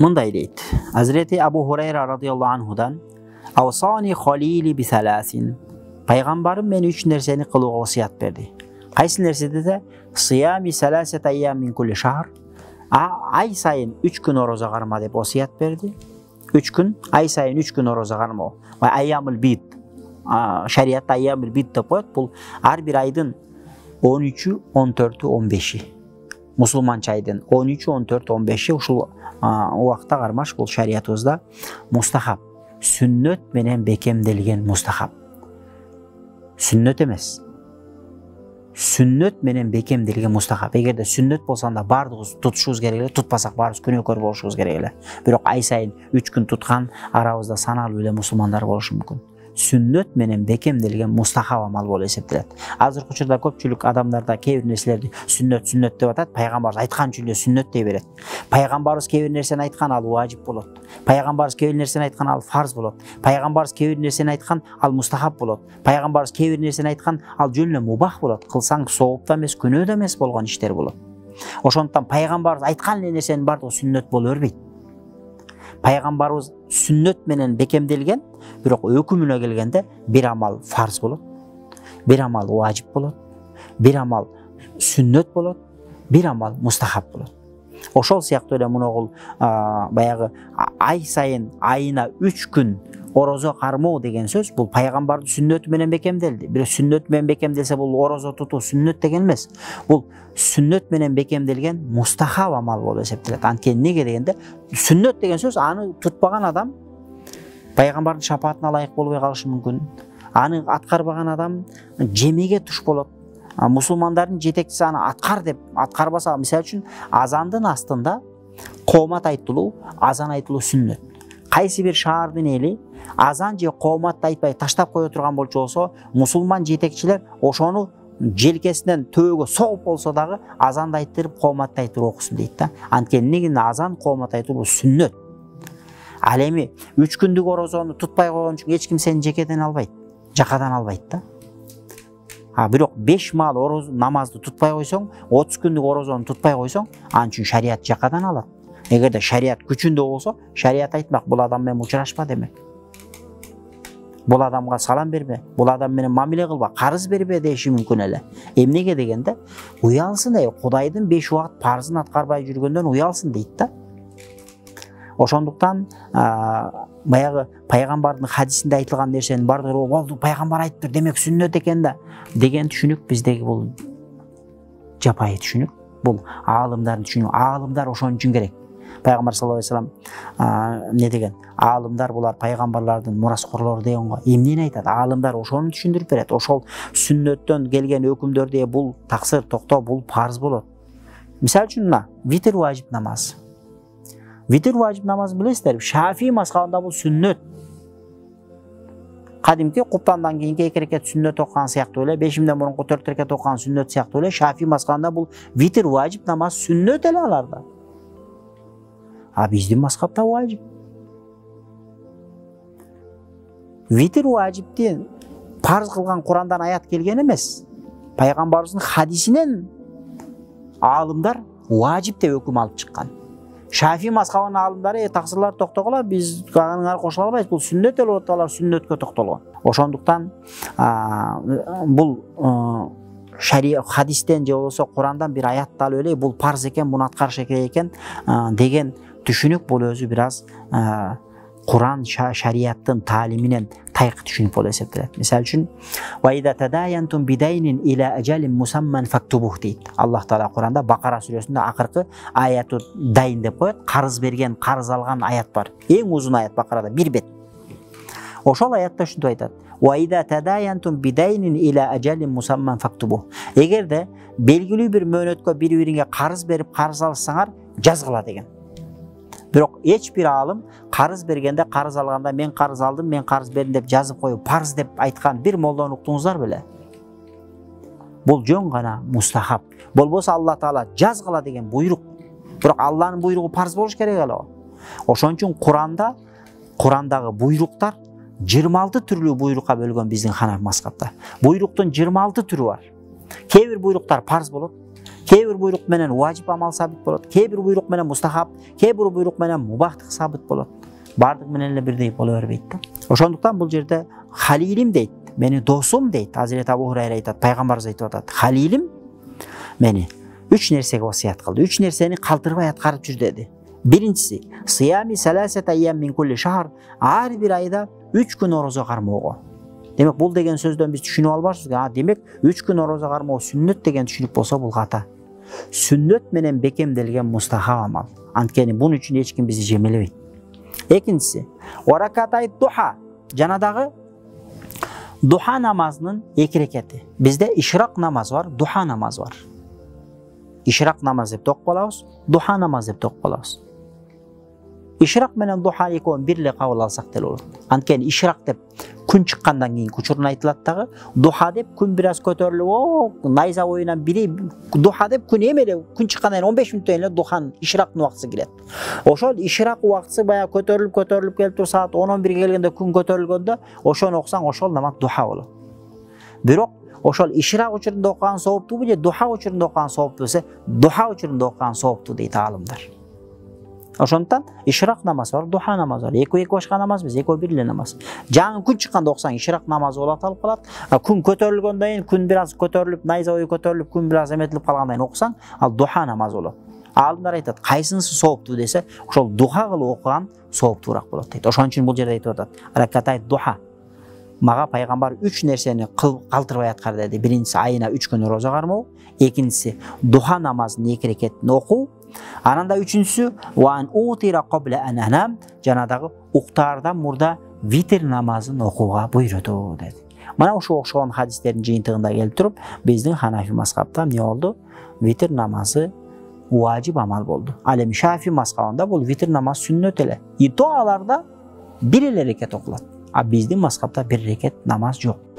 Munday deydi. Hazreti Abu Hurayra radıyallahu anhudan "Avsani halili bi salasin." Peygamberim beni 3 nerseni kılığa vasiyat verdi. Qaysi nerse dese? "Siyami salaset ayyam min kulli şahr." Ay sayın 3 gün oruza qarma deb vasiyat verdi. 3 gün, ay sayın 3 gün oruza qarma. Ve ayyamul bid. Şeriat ayyamul bid deb qoyat. Bu har bir aydın 13'ü, 14'ü, 15'i. Musulmancha aydın 13'ü, 14'ü, 15'i uşul o vaqtda qarmaş bu şeriatımızda mustahab. Sünnet menen bekemdelgen mustahab. Sünnet emas. Sünnet menen bekemdelgen mustahab. Eger de sünnet bolsanda bardığız tutuşuz kerekli, tutpasak barız künökör boluşuz kerekli. Biroq ay sayın 3 gün tutkan arabızda sanaluu ele musulmanlar boluş mümkün. Sünnet menen bekemdelgen mustahab amal bol eseptilet. Azır uçurda köpçülük adamlarda kebir nerselerdi sünnet dep atat, paygambarız aytkan jülde sünnet dep beret. Paygambarız kebir nerseni aytkan al vacip bolot. Paygambarız kebir nerseni aytkan al farz bolot. Paygambarız kebir nerseni aytkan al mustahab bolot. Paygambarız kebir nerseni aytkan al jülde mubah bolot. Kılsaң soğup da mes, künö da mes bolğan işler bolot. Oşondan paygambarız aytkan nerseni bardı o sünnet bol örbeyt. Paygambarız sünnet menen bekemdelgen, biroq ökümüne gelgende bir amal farz bolot, bir amal vacip bolot, bir amal sünnet bolot, bir amal mustahab bolot. Oşol siyaqta öyle munogul bayağı ay sayın ayına 3 gün oroza qarmao degen söz, bu paygambarın sünneti menen bekemdeldi. Bir sünnet menen bekemdelse bu oroza tutu sünnet degen emas. Bu sünnet menen bekemdelgen mustahab amal bolup eseptilet. Antkeni nege degende sünnet degen söz anı tutpagan adam Peygamberin şafaatına layık olmaya kalışı mümkün. Anı atkarbagan adam cemege tuş bolot. Musulmanların jetekçisi anı atkar dep, atkar basa. Misal üçün azandın astında qomat aytıluu, azan aytıluu sünnet. Qaysi bir şaardın eli azan je qomatty aytpay taştap koya turgan bolçu bolsa, musulman jetekçiler oşonu jelkesinden töögö soğup bolsa dagı azandı ayttırıp qomatty aytırıp okusun deyit da. Antkeni neginde azan qomatty aytıluu sünnet. Al emi 3 gündük orozonu tutpay qoygon üçün hiç kim seni jekeden albayt, jakadan albayt da. Ha biroq 5 maal oroz namazdı tutpay qoysoň, 30 gündük orozonu tutpay qoysoň, an üçün şeriat jakadan alat. Eger de şeriat güçünde bolsa, şeriat aytmak, "Bul adam menen uçraşma" demek. "Bul adamga salam berme, bul adam menen mamile kılma, karız berme" deşi mümkün ele. Emnege degende uyalsın, Kudaydın 5 wagt parzın atkarbay jürgönden uyalsın deyit da. Oşonduktan bayağı paygambardın hadisinde aytılgan nersenin bardır, o boldu paygambar ayttıdır demek sünnet eken da degen düşünük bizdeki bul japayı düşünük, bul alımların düşünük. Alımlar oşon üçün gerek. Peygamber sallallahu aleyhi ve sellem ne degen? Alımlar bular paygambarlardın muraskorlor degen go. Emneni aytat? Alımlar oşonu düşündürüp beret. Oşol sünnetten gelgen ökümdörde bul taksir, tokto, bul parz bolot. Misal üçün muna vitir vacip namaz. Vitir vacip namazı bilesizler. Şafii mazhabında bu sünnet. Kadimki Kuptan'dan keyinki 2 reket sünnet okuyan siyaqta öyle, 5'imden burunqu 4 reket okuyan sünnet siyaqta öyle. Şafii mazhabında bu vitir vacip namaz sünnet ele alarda. Ha bizdin mazhabda vacip. Vitir vacip diye parz kılgan Kur'an'dan ayat gelgen emas. Peygamberimizin hadisinden alımlar vacip de hüküm alıp çıkkan. Şafii mazhabının alımları taksirlar toktogula biz kanınlar koşula albayız. Bu sünnet ele ortalar sünnetke toktolgan. Oşonduktan bu şariat hadisten je bolsa Kur'an'dan bir ayat dal öyle bu parz eken, bunu atkar şekeri eken degen düşünük bol özü biraz Kur'an şariatın taliminen tayqı düşünük bol eseptilet. Misal üçün "Ve idâ tedâyentum bidaynin ilâ ecelin musamman faktubuh" deyit. Allah Teala Kur'an'da Bakara suresinde akırkı ayatı dayin dep koyat. Karız bergen, karız algan ayat var. En uzun ayat Bakara'da bir bet. Oşol ayatta şunday aytat. "Ve idâ tedâyentum bidaynin ilâ ecelin musamman faktubuh." Eger de belgili bir möhnötkö birbirine karız berip karız alsaňar jazgıla degen. Biroq hiç bir alım karız bergende, karız alganda "men karız aldım, ben karız berdim" dep jazıp koyup parz dep aytkan bir mollany uqtuňuzlar bile. Bul jön gana mustahab. Bolbosa Allah Taala jazgıla degen buyruk. Biroq Allah'ın buyruğu parz boluş kerek ele. Oşon üçün Kur'an'da, Kur'an'dagı buyruklar 26 türlü buyrukka bölgön bizdin Hanefi mazhabda. Buyruktun 26 türü var. Kebir buyruklar parz bolut, K1 buyruq menen vacib amal sabit bolat, K1 buyruq menen mustahab, K1 buyruq menen mubahtıq sabit bolat. Bardık menenle birdey bolavermeydi. Oşonduqtan bul yerda Halilim deydi, meni dostum deydi. Hazreti Abu Hurayra aytat, Peygamberimiz aytib atat. Halilim meni üç nersege vasiyat qildi. Üç nerseni qaltirmay atqarib jur dedi. Birincisi, siyami salasata ayyam min kulli shahr, har bir ayda 3 gün roza qarmoq. Demek bul degen sözden biz düşünüp albarsız. Ha demek 3 gün roza qarmoq sünnet degen düşünüp bolsa bul qata. Sünnet menen bekemdelgen mustahab amal. Antkeni bunun için hiç kim bizi jemelebeydi. İkincisi, wa rakatay duha, janadağı duha namazının 2 reketi. Bizde işrak namaz var, duha namaz var. İşrak namaz deb toq bolabız, duha namaz deb toq bolabız. İşrak menen duha ekon birle qabul alsaq del olur. Antkeni işrak deb kun çıqqandan keyin kuchurun aytilat dagı, duha deb kun biraz ko'tarilib, o nayza o'yinan biri duha deb kun emele kun çıqqandan 15 minut öyle duhan işraqning vaqti keladi. Oşol işraq vaqti baya ko'tarilib kelib tur saat 10-11 kelgende kun ko'tarilganda oşon oqsan oşol namaz duha bo'ladi. Biroq oşol işraq uchun doqan savobtu bu duha uchun doqan savobtu bo'lsa, duha uchun doqan savobtu deydi olimlar. Oşondan işrak namazı var, duha namazı var. Eko başka namaz biz, eko birle namaz. Canın kun çıkkanda oqsan işrak namazı ola talp kalat. Kun kötörülgöndeyin, kun biraz kötörülüp, nayza oyu kötörülüp, kun biraz emetilip kalgandayin oqsan, al duha namazı ola. Alımlar aytat, kaysınsı soğuptu dese, oşol duha kılı oqan soğuptu urak bolat deydi. Oşon için bu jerde aytib atat. Rakatay duha. Mağa Peygamber 3 nerseni qaltırmay atkar dedi. Birincisi ayına 3 gün roza qarmao. İkincisi duha namazının 2 reketini oku. Ananda üçüncüsü وَاَنْ اُغْتِرَ قَبْلَ اَنْهَنَمْ Canadağı uqtardan murda vitir namazını okuğa buyurdu dedi. Bana oşu oqşuğun hadislerin ceyintığında gelip durup bizden Hanafi mazhabdan ne oldu? Vitir namazı vacib amal oldu. Alem Şafi mazhabında bol vitir namaz sünnet ele. Dualarda bir reket okulat. Bizden mazhabda bir reket namaz yok.